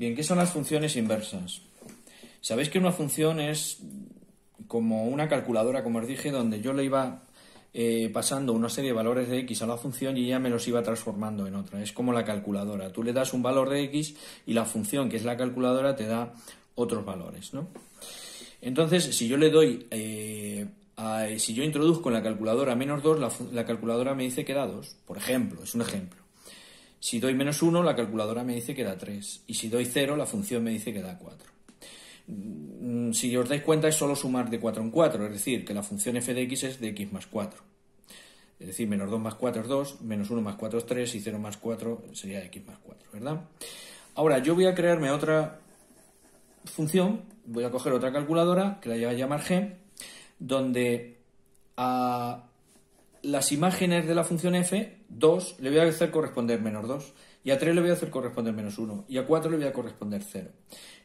Bien, ¿qué son las funciones inversas? Sabéis que una función es como una calculadora, como os dije, donde yo le iba pasando una serie de valores de x a la función y ella me los iba transformando en otra. Es como la calculadora. Tú le das un valor de x y la función, que es la calculadora, te da otros valores, ¿no? Entonces, si yo le doy, si yo introduzco en la calculadora menos 2, la calculadora me dice que da 2, por ejemplo, es un ejemplo. Si doy menos 1, la calculadora me dice que da 3. Y si doy 0, la función me dice que da 4. Si os dais cuenta, es solo sumar de 4 en 4, es decir, que la función f de x es de x más 4. Es decir, menos 2 más 4 es 2, menos 1 más 4 es 3 y 0 más 4 sería x más 4, ¿verdad? Ahora, yo voy a crearme otra función, voy a coger otra calculadora, que la voy a llamar g, donde a las imágenes de la función f, 2, le voy a hacer corresponder menos 2. Y a 3 le voy a hacer corresponder menos 1. Y a 4 le voy a corresponder 0.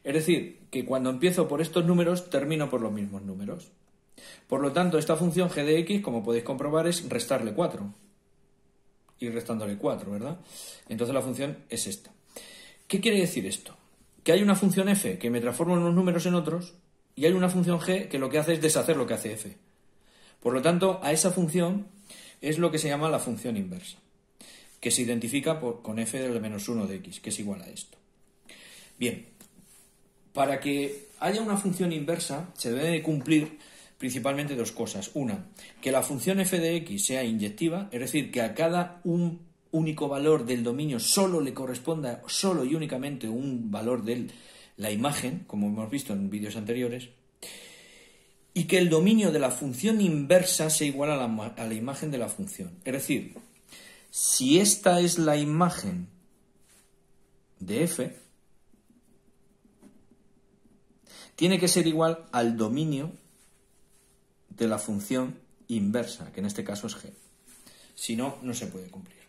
Es decir, que cuando empiezo por estos números, termino por los mismos números. Por lo tanto, esta función g de x, como podéis comprobar, es restarle 4. Y restándole 4, ¿verdad? Entonces la función es esta. ¿Qué quiere decir esto? Que hay una función f que me transforma unos números en otros, y hay una función g que lo que hace es deshacer lo que hace f. Por lo tanto, a esa función es lo que se llama la función inversa, que se identifica con f del menos 1 de x, que es igual a esto. Bien, para que haya una función inversa se debe de cumplir principalmente dos cosas. Una, que la función f de x sea inyectiva, es decir, que a cada único valor del dominio solo le corresponda solo y únicamente un valor de la imagen, como hemos visto en vídeos anteriores, y que el dominio de la función inversa sea igual a la imagen de la función. Es decir, si esta es la imagen de f, tiene que ser igual al dominio de la función inversa, que en este caso es g. Si no, no se puede cumplir.